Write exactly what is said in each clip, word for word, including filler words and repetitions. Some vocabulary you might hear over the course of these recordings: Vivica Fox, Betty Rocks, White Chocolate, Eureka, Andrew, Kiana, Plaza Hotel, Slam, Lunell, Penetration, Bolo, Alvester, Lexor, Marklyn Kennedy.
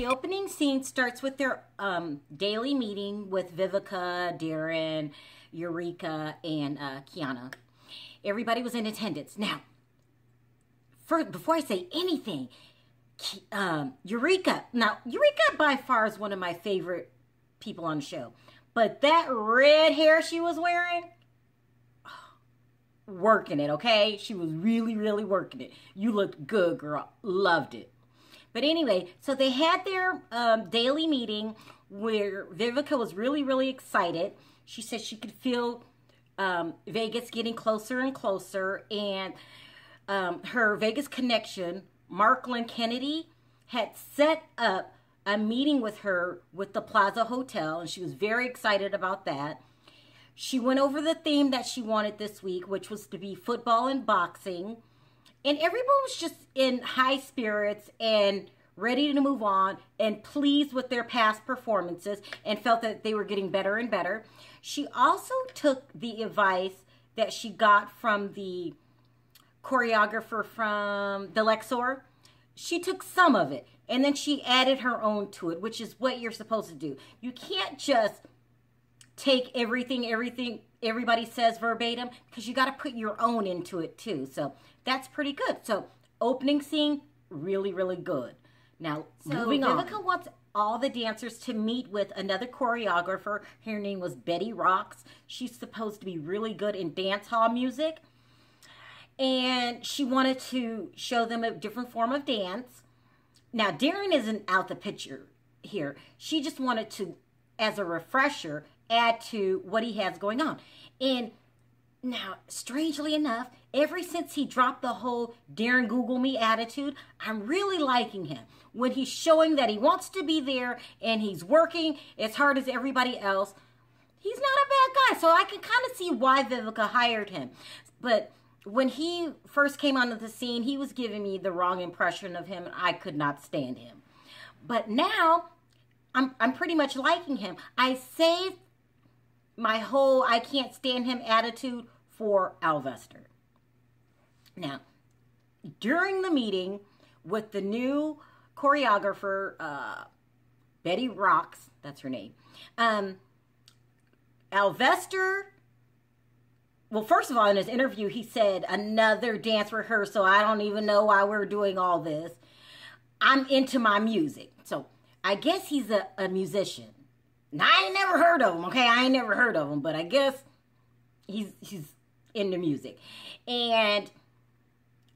the opening scene starts with their um, daily meeting with Vivica, Darren, Eureka, and uh, Kiana. Everybody was in attendance. Now, for, before I say anything, um, Eureka. Now, Eureka by far is one of my favorite people on the show. But that red hair she was wearing, working it, okay? She was really, really working it. You looked good, girl. Loved it. But anyway, so they had their um, daily meeting where Vivica was really, really excited. She said she could feel um, Vegas getting closer and closer. And um, her Vegas connection, Marklyn Kennedy, had set up a meeting with her with the Plaza Hotel. And she was very excited about that. She went over the theme that she wanted this week, which was to be football and boxing. And everyone was just in high spirits and ready to move on and pleased with their past performances and felt that they were getting better and better. She also took the advice that she got from the choreographer from the Lexor. She took some of it and then she added her own to it, which is what you're supposed to do. You can't just take everything, everything, everybody says verbatim, because you got to put your own into it too. So that's pretty good. So opening scene, really, really good. Now, so moving on. Vivica wants all the dancers to meet with another choreographer. Her name was Betty Rocks. She's supposed to be really good in dance hall music. And she wanted to show them a different form of dance. Now, Darren isn't out the picture here. She just wanted to, as a refresher, add to what he has going on. And now, strangely enough, ever since he dropped the whole Darren Google me attitude, I'm really liking him. When he's showing that he wants to be there and he's working as hard as everybody else, he's not a bad guy. So I can kind of see why Vivica hired him. But when he first came onto the scene, he was giving me the wrong impression of him, and I could not stand him. But now, I'm, I'm pretty much liking him. I saved my whole I can't stand him attitude for Alvester. Now, during the meeting with the new choreographer, uh, Betty Rocks, that's her name, um, Alvester, well, first of all, in his interview, he said, another dance rehearsal. I don't even know why we're doing all this. I'm into my music. So I guess he's a, a musician. Now, I ain't never heard of him, okay? I ain't never heard of him, but I guess he's he's into music. And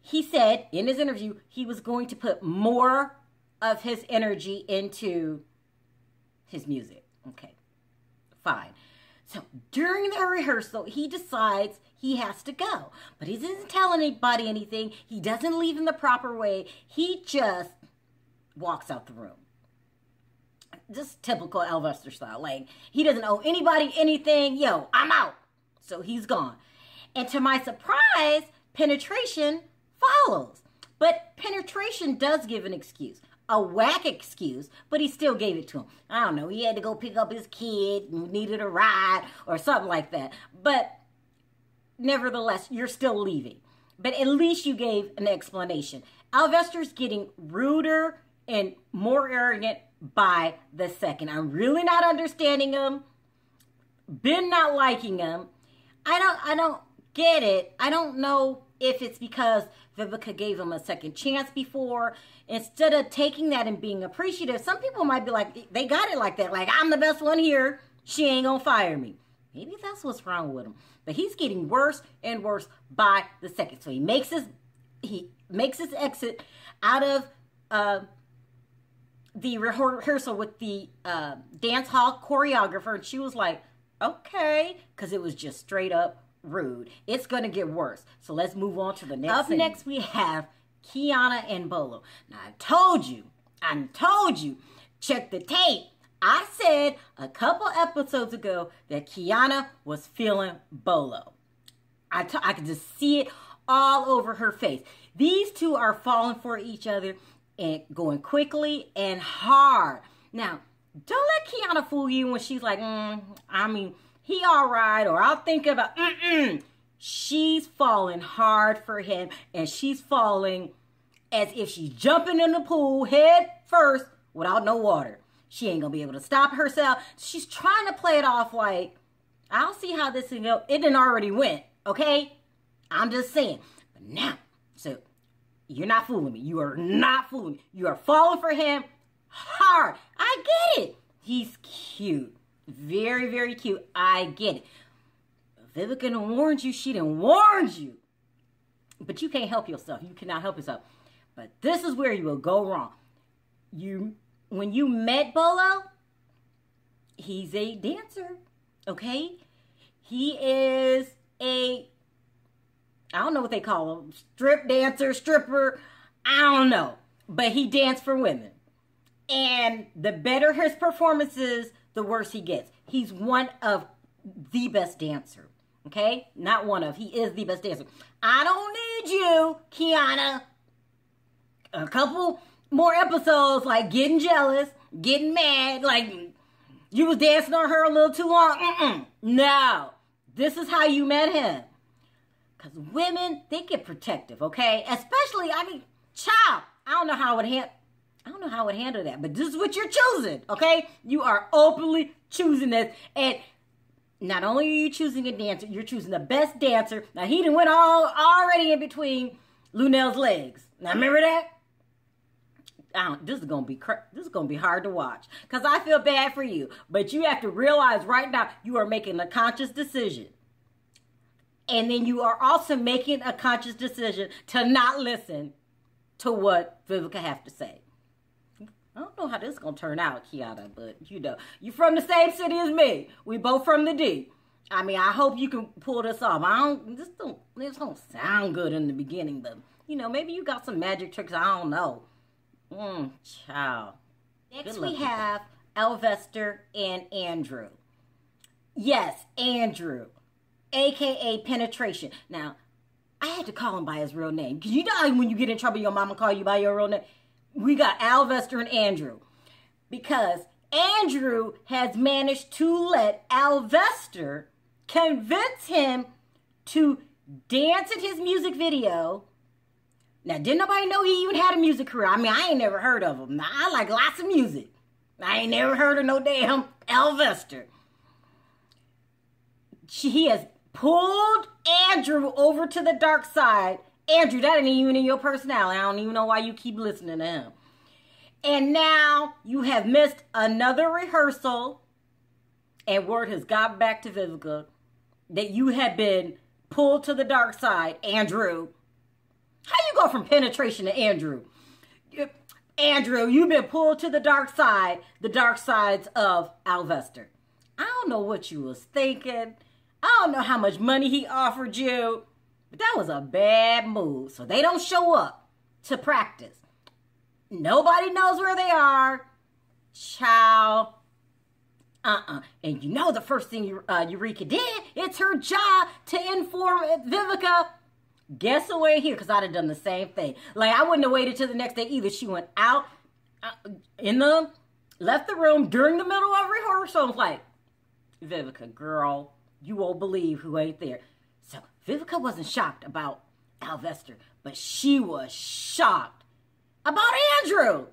he said in his interview he was going to put more of his energy into his music. Okay, fine. So during the rehearsal, he decides he has to go. But he doesn't tell anybody anything. He doesn't leave in the proper way. He just walks out the room. Just typical Alvester style. Like, he doesn't owe anybody anything. Yo, I'm out. So he's gone. And to my surprise, Penetration follows. But Penetration does give an excuse. A whack excuse, but he still gave it to him. I don't know. He had to go pick up his kid and needed a ride or something like that. But nevertheless, you're still leaving. But at least you gave an explanation. Alvester's getting ruder and more arrogant by the second. I'm really not understanding him. Been not liking him. I don't I don't get it. I don't know if it's because Vivica gave him a second chance before. Instead of taking that and being appreciative, some people might be like, they got it like that. Like, I'm the best one here. She ain't gonna fire me. Maybe that's what's wrong with him. But he's getting worse and worse by the second. So he makes his he makes his exit out of uh the rehearsal with the uh, dance hall choreographer, and she was like, okay, because it was just straight up rude. It's going to get worse. So let's move on to the next Up scene. Next, we have Kiana and Bolo. Now, I told you, I told you, check the tape. I said a couple episodes ago that Kiana was feeling Bolo. I, I could just see it all over her face. These two are falling for each other and going quickly and hard. Now, don't let Kiana fool you when she's like, mm, I mean, he all right, or I'll think about, mm-mm. She's falling hard for him, and she's falling as if she's jumping in the pool head first without no water. She ain't gonna be able to stop herself. She's trying to play it off like, I'll see how this, you know, it didn't already went, okay? I'm just saying. But now, so you're not fooling me. You are not fooling me. You are falling for him hard. I get it. He's cute. Very, very cute. I get it. Vivica done warned you. She done warned you. But you can't help yourself. You cannot help yourself. But this is where you will go wrong. You, when you met Bolo, he's a dancer, okay? He is a, I don't know what they call him, strip dancer, stripper, I don't know. But he danced for women. And the better his performances, the worse he gets. He's one of the best dancers. Okay? Not one of. He is the best dancer. I don't need you, Kiana. A couple more episodes, like getting jealous, getting mad, like you was dancing on her a little too long. Mm-mm. No. This is how you met him. Because women, they get protective, okay? Especially, I mean, child. I don't know how it handle. I don't know how it handle that, but this is what you're choosing, okay? You are openly choosing this, and not only are you choosing a dancer, you're choosing the best dancer. Now, he done went all already in between Lunell's legs. Now, remember that? I don't, this is gonna be cr this is gonna be hard to watch because I feel bad for you, but you have to realize right now you are making a conscious decision, and then you are also making a conscious decision to not listen to what Vivica have to say. I don't know how this is going to turn out, Kiana, but you know, you're from the same city as me. We both from the D. I mean, I hope you can pull this off. I don't, this don't, this don't sound good in the beginning, but you know, maybe you got some magic tricks. I don't know. Mm, child. Next we have Alvester and Andrew. Yes, Andrew, A K A Penetration. Now, I had to call him by his real name. Because you know when you get in trouble, your mama call you by your real name? We got Alvester and Andrew because Andrew has managed to let Alvester convince him to dance in his music video. Now, didn't nobody know he even had a music career? I mean, I ain't never heard of him. Now, I like lots of music. I ain't never heard of no damn Alvester. He has pulled Andrew over to the dark side. Andrew, that ain't even in your personality. I don't even know why you keep listening to him. And now you have missed another rehearsal, and word has got back to Vivica that you have been pulled to the dark side, Andrew. How you go from Penetration to Andrew? Andrew, you've been pulled to the dark side, the dark sides of Alvester. I don't know what you was thinking. I don't know how much money he offered you. But that was a bad move. So they don't show up to practice. Nobody knows where they are. Child. Uh-uh. And you know the first thing uh, Eureka did? It's her job to inform Vivica. Guess who ain't here? Because I'd have done the same thing. Like, I wouldn't have waited till the next day either. She went out uh, in the, left the room during the middle of rehearsal. I was like, Vivica, girl, you won't believe who ain't there. So Vivica wasn't shocked about Alvester, but she was shocked about Andrew.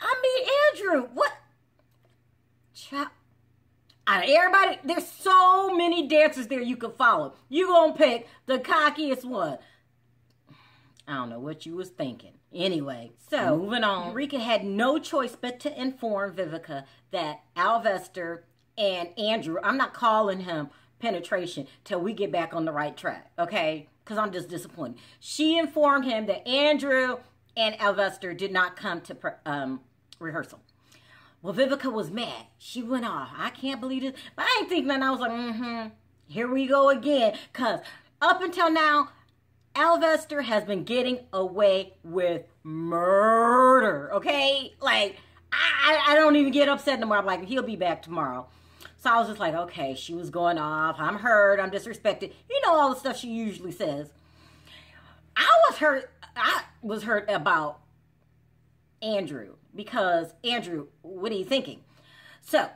I mean, Andrew, what? Child. Out of everybody, there's so many dancers there you could follow. You gonna pick the cockiest one. I don't know what you was thinking. Anyway, so moving on. Eureka had no choice but to inform Vivica that Alvester and Andrew, I'm not calling him Penetration till we get back on the right track, okay? Because I'm just disappointed. She informed him that Andrew and Alvester did not come to um, rehearsal. Well, Vivica was mad. She went off. I can't believe this. But I ain't think nothing. I was like, mm-hmm, here we go again. Because up until now, Alvester has been getting away with murder, okay? Like, I, I, I don't even get upset no more. I'm like, he'll be back tomorrow. So I was just like, okay, she was going off. I'm hurt. I'm disrespected. You know all the stuff she usually says. I was hurt. I was hurt about Andrew because Andrew, what are you thinking? So,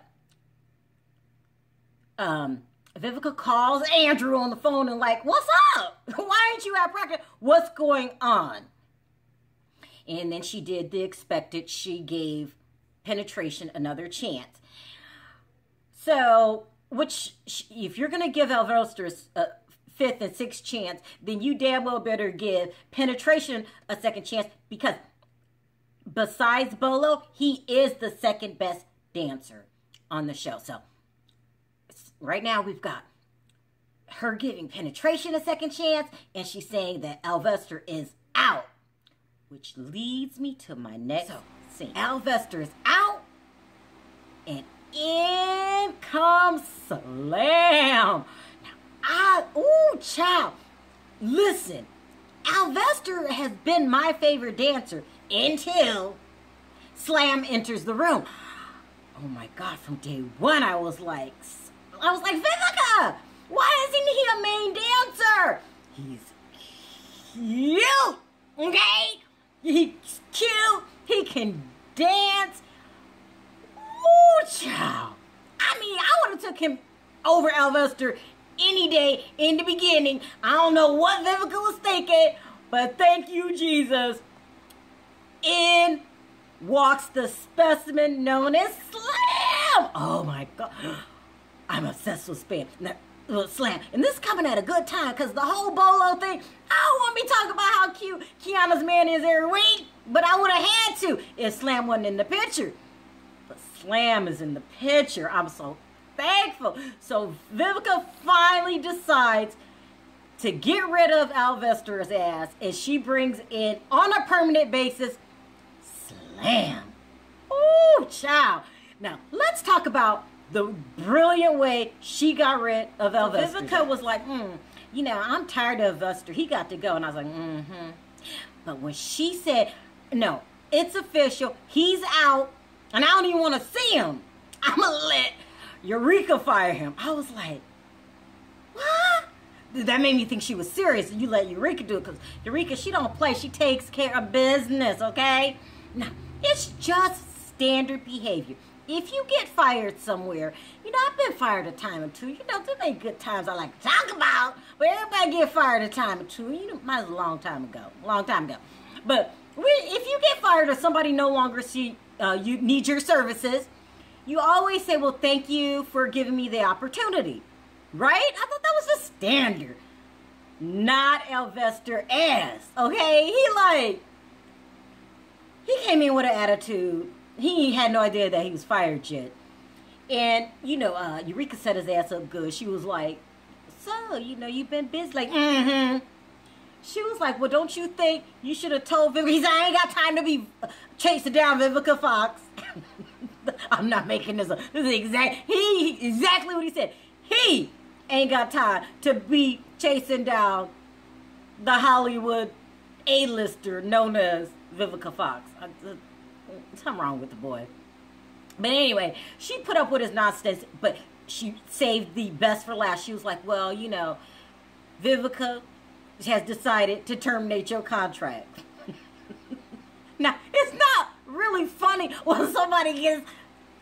um, Vivica calls Andrew on the phone and like, what's up? Why aren't you at practice? What's going on? And then she did the expected. She gave Penetration another chance. So, which, if you're going to give Alvester a fifth and sixth chance, then you damn well better give Penetration a second chance, because besides Bolo, he is the second best dancer on the show. So, right now we've got her giving Penetration a second chance, and she's saying that Alvester is out, which leads me to my next so, scene. Alvester is out, and in comes Slam. Now, I, ooh, child, listen, Alvester has been my favorite dancer until Slam enters the room. Oh my God, from day one, I was like, I was like, Vivica, why isn't he a main dancer? He's cute, okay? He's cute, he can dance. Ooh, child. I mean, I would have took him over Alvester any day in the beginning. I don't know what Vivica was thinking, but thank you, Jesus. In walks the specimen known as Slam. Oh, my God. I'm obsessed with Spam. Now, uh, Slam. And this is coming at a good time, because the whole Bolo thing, I don't want to be talking about how cute Kiana's man is every week, but I would have had to if Slam wasn't in the picture. But Slam is in the picture. I'm so thankful. So Vivica finally decides to get rid of Alvester's ass, and she brings in, on a permanent basis, Slam. Ooh, child. Now, let's talk about the brilliant way she got rid of Alvester. So Vivica was like, hmm, you know, I'm tired of Alvester. He got to go. And I was like, mm-hmm. But when she said, no, it's official, he's out, and I don't even want to see him, I'm going to let Eureka fire him. I was like, what? That made me think she was serious. You let Eureka do it, because Eureka, she don't play. She takes care of business, okay? Now, it's just standard behavior. If you get fired somewhere, you know, I've been fired a time or two. You know, there ain't good times I like to talk about, but everybody get fired a time or two. You know, mine's a long time ago, long time ago. But we, if you get fired or somebody no longer see uh, you need your services, you always say, well, thank you for giving me the opportunity, right? I thought that was the standard. Not Alvester ass, okay? He like, he came in with an attitude. He had no idea that he was fired yet. And, you know, uh, Eureka set his ass up good. She was like, so, you know, you've been busy. Like, mm-hmm. She was like, well, don't you think you should have told Vivica? He said, I ain't got time to be chasing down Vivica Fox. I'm not making this up. This is exact, he, exactly what he said. He ain't got time to be chasing down the Hollywood A-lister known as Vivica Fox. I, uh, something wrong with the boy. But anyway, she put up with his nonsense, but she saved the best for last. She was like, well, you know, Vivica has decided to terminate your contract. Now, it's not really funny when somebody gets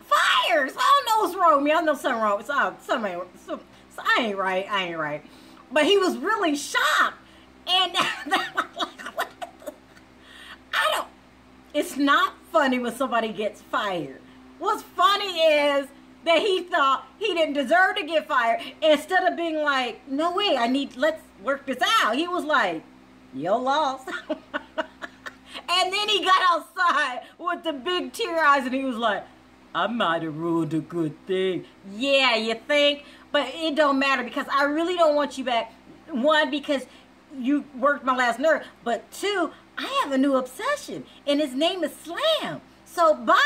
fired. So I don't know what's wrong with me. I know something wrong with so, somebody. So, so I ain't right. I ain't right. But he was really shocked. And I don't. It's not funny when somebody gets fired. What's funny is that he thought he didn't deserve to get fired. Instead of being like, no way, I need, let's work this out. He was like, yo, lost. And then he got outside with the big tear eyes and he was like, I might have ruined a good thing. Yeah, you think? But it don't matter, because I really don't want you back. One, because you worked my last nerve. But two, I have a new obsession, and his name is Slam. So, bye.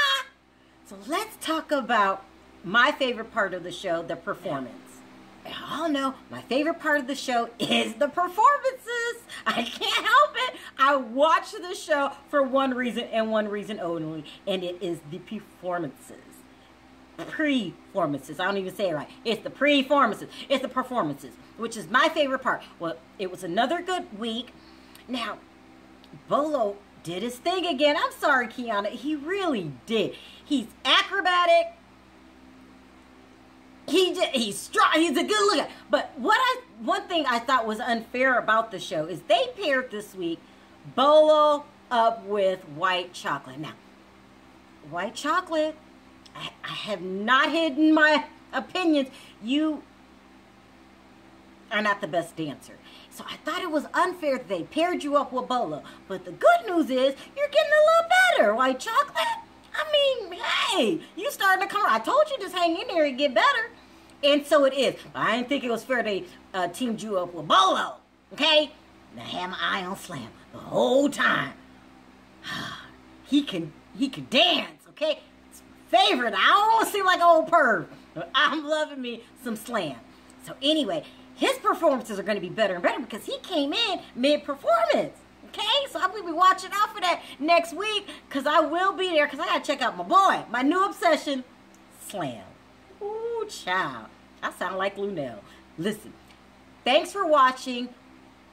So, let's talk about my favorite part of the show, the performance. And I don't know, my favorite part of the show is the performances. I can't help it. I watch the show for one reason and one reason only, and it is the performances. Pre-formances. I don't even say it right. It's the pre-formances. It's the performances, which is my favorite part. Well, it was another good week. Now, Bolo did his thing again. I'm sorry, Kiana. He really did. He's acrobatic. He did, he's strong. He's a good looker. But what I one thing I thought was unfair about the show is they paired this week Bolo up with White Chocolate. Now, White Chocolate, I, I have not hidden my opinions. You are not the best dancer. So I thought it was unfair that they paired you up with Bolo. But the good news is you're getting a little better, White Chocolate. I mean, hey, you starting to come. I told you just hang in there and get better. And so it is. But I didn't think it was fair they uh, teamed you up with Bolo. Okay? Now have my eye on Slam the whole time. He can he can dance, okay? It's my favorite. I don't want to seem like old perv. I'm loving me some Slam. So anyway, his performances are going to be better and better because he came in mid-performance. Okay, so I'm going to be watching out for that next week because I will be there because I got to check out my boy, my new obsession, Slam. Ooh, child. I sound like Lunel. Listen, thanks for watching.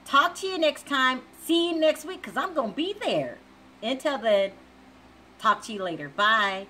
Talk to you next time. See you next week because I'm going to be there. Until then, talk to you later. Bye.